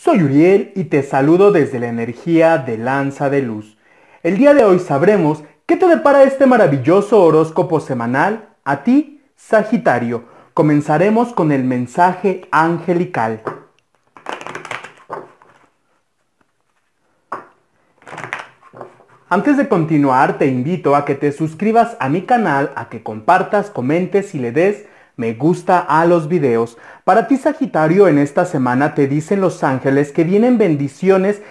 Soy Uriel y te saludo desde la energía de Lanza de Luz. El día de hoy sabremos qué te depara este maravilloso horóscopo semanal a ti, Sagitario. Comenzaremos con el mensaje angelical. Antes de continuar, te invito a que te suscribas a mi canal, a que compartas, comentes y le des me gusta a los videos. Para ti, Sagitario, en esta semana te dicen los ángeles que vienen bendiciones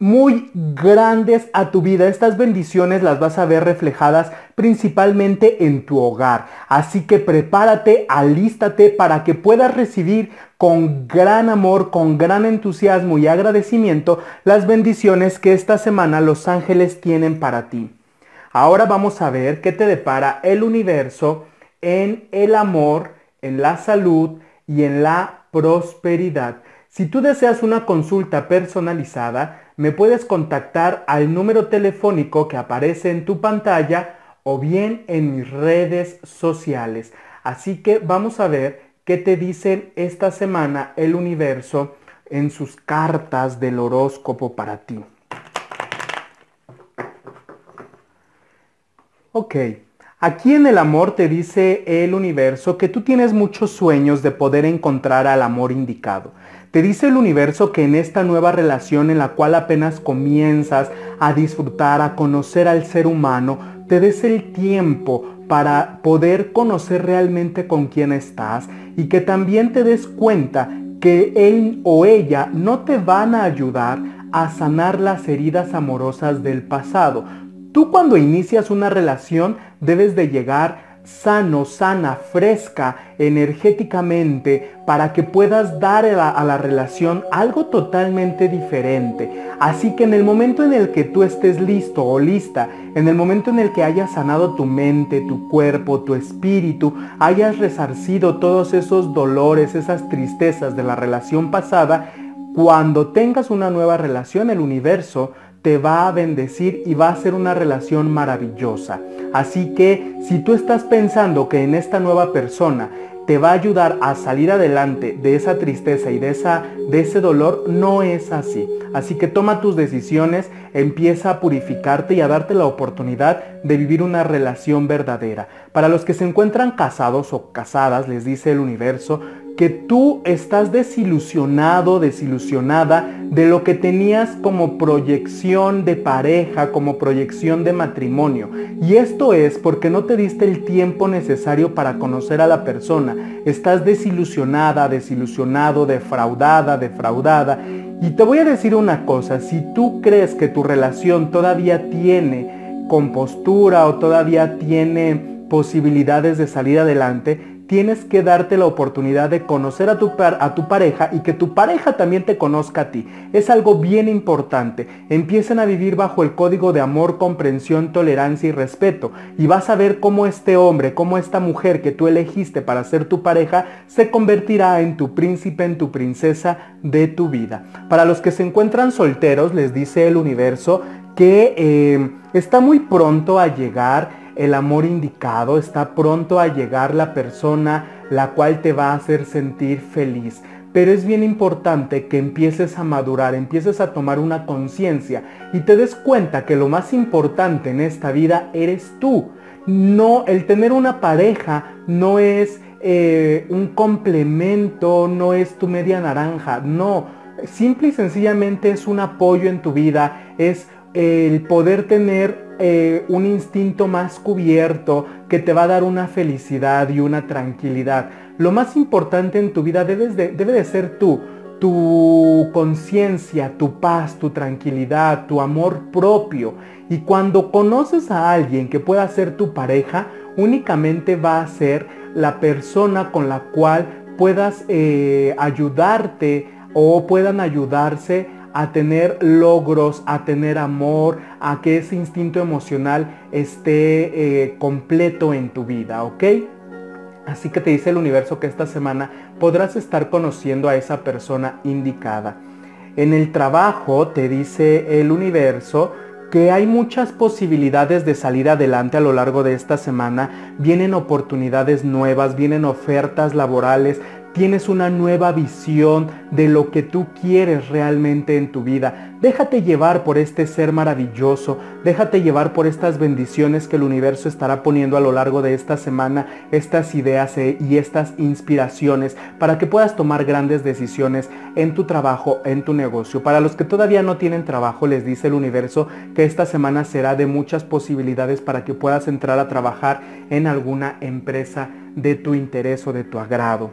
muy grandes a tu vida. Estas bendiciones las vas a ver reflejadas principalmente en tu hogar. Así que prepárate, alístate para que puedas recibir con gran amor, con gran entusiasmo y agradecimiento las bendiciones que esta semana los ángeles tienen para ti. Ahora vamos a ver qué te depara el universo en el amor, en la salud y en la prosperidad. Si tú deseas una consulta personalizada, me puedes contactar al número telefónico que aparece en tu pantalla o bien en mis redes sociales. Así que vamos a ver qué te dicen esta semana el universo en sus cartas del horóscopo para ti. Ok. Aquí en el amor te dice el universo que tú tienes muchos sueños de poder encontrar al amor indicado. Te dice el universo que en esta nueva relación en la cual apenas comienzas a disfrutar, a conocer al ser humano, te des el tiempo para poder conocer realmente con quién estás y que también te des cuenta que él o ella no te van a ayudar a sanar las heridas amorosas del pasado. Tú cuando inicias una relación debes de llegar sano, sana, fresca, energéticamente, para que puedas dar a la relación algo totalmente diferente. Así que en el momento en el que tú estés listo o lista, en el momento en el que hayas sanado tu mente, tu cuerpo, tu espíritu, hayas resarcido todos esos dolores, esas tristezas de la relación pasada, cuando tengas una nueva relación, el universo te va a bendecir y va a ser una relación maravillosa. Así que si tú estás pensando que en esta nueva persona te va a ayudar a salir adelante de esa tristeza y de ese dolor, no es así. Así que toma tus decisiones, empieza a purificarte y a darte la oportunidad de vivir una relación verdadera. Para los que se encuentran casados o casadas, les dice el universo que tú estás desilusionado, desilusionada de lo que tenías como proyección de pareja, como proyección de matrimonio. Y esto es porque no te diste el tiempo necesario para conocer a la persona. Estás desilusionada, desilusionado, defraudada, defraudada. Y te voy a decir una cosa, si tú crees que tu relación todavía tiene compostura o todavía tiene posibilidades de salir adelante, tienes que darte la oportunidad de conocer a tu pareja y que tu pareja también te conozca a ti. Es algo bien importante. Empiecen a vivir bajo el código de amor, comprensión, tolerancia y respeto. Y vas a ver cómo este hombre, cómo esta mujer que tú elegiste para ser tu pareja, se convertirá en tu príncipe, en tu princesa de tu vida. Para los que se encuentran solteros, les dice el universo que está muy pronto a llegar el amor indicado, está pronto a llegar la persona la cual te va a hacer sentir feliz. Pero es bien importante que empieces a madurar, empieces a tomar una conciencia y te des cuenta que lo más importante en esta vida eres tú. No, el tener una pareja no es un complemento, no es tu media naranja, no. Simple y sencillamente es un apoyo en tu vida, es el poder tener un instinto más cubierto que te va a dar una felicidad y una tranquilidad. Lo más importante en tu vida debe de ser tú, tu conciencia, tu paz, tu tranquilidad, tu amor propio. Y cuando conoces a alguien que pueda ser tu pareja, únicamente va a ser la persona con la cual puedas ayudarte o puedan ayudarse a tener logros, a tener amor, a que ese instinto emocional esté completo en tu vida, ¿ok? Así que te dice el universo que esta semana podrás estar conociendo a esa persona indicada. En el trabajo te dice el universo que hay muchas posibilidades de salir adelante a lo largo de esta semana. Vienen oportunidades nuevas, vienen ofertas laborales, tienes una nueva visión de lo que tú quieres realmente en tu vida. Déjate llevar por este ser maravilloso, déjate llevar por estas bendiciones que el universo estará poniendo a lo largo de esta semana, estas ideas y estas inspiraciones para que puedas tomar grandes decisiones en tu trabajo, en tu negocio. Para los que todavía no tienen trabajo, les dice el universo que esta semana será de muchas posibilidades para que puedas entrar a trabajar en alguna empresa de tu interés o de tu agrado.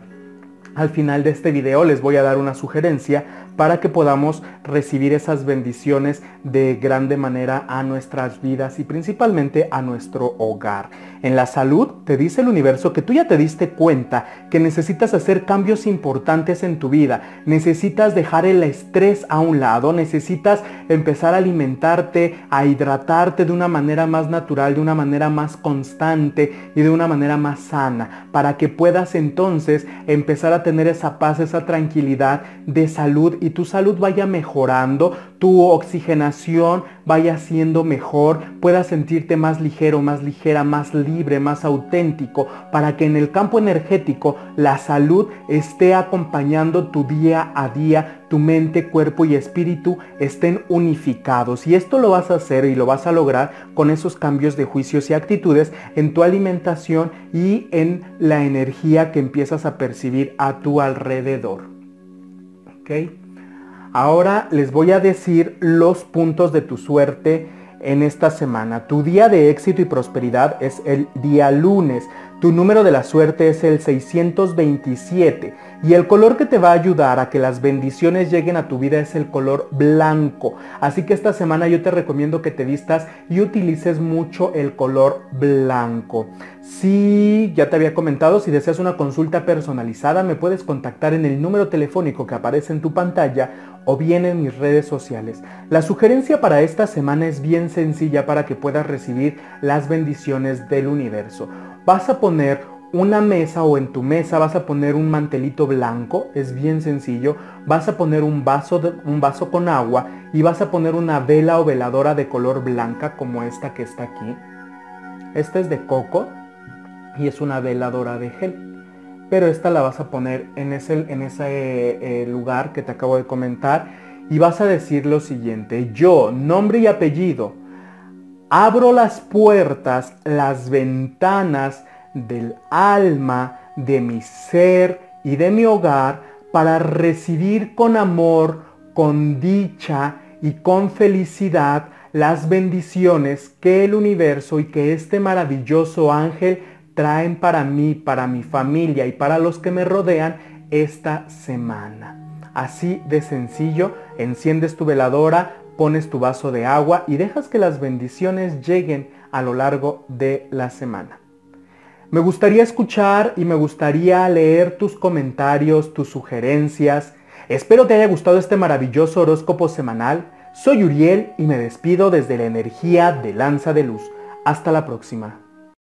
Al final de este video les voy a dar una sugerencia para que podamos recibir esas bendiciones de grande manera a nuestras vidas y principalmente a nuestro hogar. En la salud te dice el universo que tú ya te diste cuenta que necesitas hacer cambios importantes en tu vida, necesitas dejar el estrés a un lado, necesitas empezar a alimentarte, a hidratarte de una manera más natural, de una manera más constante y de una manera más sana, para que puedas entonces empezar a tener esa paz, esa tranquilidad de salud y tu salud vaya mejorando, tu oxigenación vaya siendo mejor, puedas sentirte más ligero, más ligera, más libre, más auténtico, para que en el campo energético la salud esté acompañando tu día a día, tu mente, cuerpo y espíritu estén unificados. Y esto lo vas a hacer y lo vas a lograr con esos cambios de juicios y actitudes en tu alimentación y en la energía que empiezas a percibir a tu alrededor. ¿Ok? Ahora les voy a decir los puntos de tu suerte en esta semana. Tu día de éxito y prosperidad es el día lunes. Tu número de la suerte es el 627. Y el color que te va a ayudar a que las bendiciones lleguen a tu vida es el color blanco. Así que esta semana yo te recomiendo que te vistas y utilices mucho el color blanco. Si ya te había comentado, si deseas una consulta personalizada, me puedes contactar en el número telefónico que aparece en tu pantalla o bien en mis redes sociales. La sugerencia para esta semana es bien sencilla para que puedas recibir las bendiciones del universo. Vas a poner una mesa, o en tu mesa vas a poner un mantelito blanco, es bien sencillo. Vas a poner un vaso con agua y vas a poner una vela o veladora de color blanca como esta que está aquí. Esta es de coco y es una veladora de gel, pero esta la vas a poner en ese lugar que te acabo de comentar y vas a decir lo siguiente: yo, nombre y apellido, abro las puertas, las ventanas del alma, de mi ser y de mi hogar para recibir con amor, con dicha y con felicidad las bendiciones que el universo y que este maravilloso ángel traen para mí, para mi familia y para los que me rodean esta semana. Así de sencillo, enciendes tu veladora, pones tu vaso de agua y dejas que las bendiciones lleguen a lo largo de la semana. Me gustaría escuchar y me gustaría leer tus comentarios, tus sugerencias. Espero te haya gustado este maravilloso horóscopo semanal. Soy Uriel y me despido desde la energía de Lanza de Luz. Hasta la próxima.